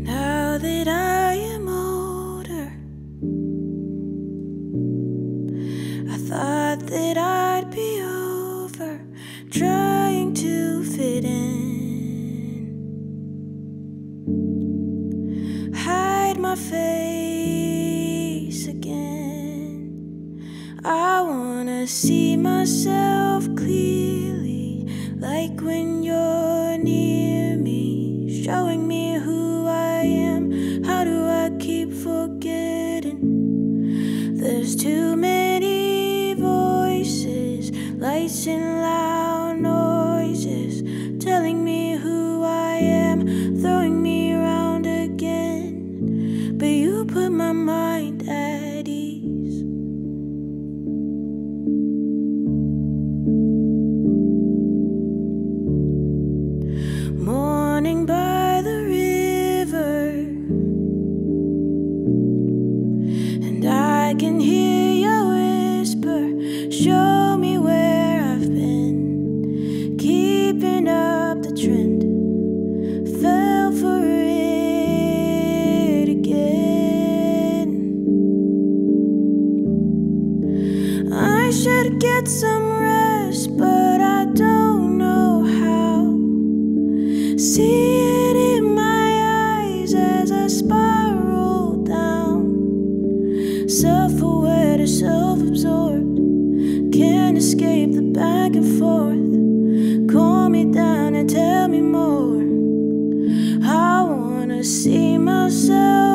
Now that I am older, I thought that I'd be over trying to fit in, hide my face again. I wanna see myself clearly, like when you're near me, showing me who forgetting. There's too many voices, lights and loud noises, telling me who I am, throwing me around again. But you put my mind at ease. Morning by the I can hear your whisper, show me where I've been, keeping up the trend, fell for it again. I should get some rest, but I don't know how. See it in my eyes as I spiral down, self-aware to self-absorbed, can't escape the back and forth. Calm me down and tell me more. I wanna see myself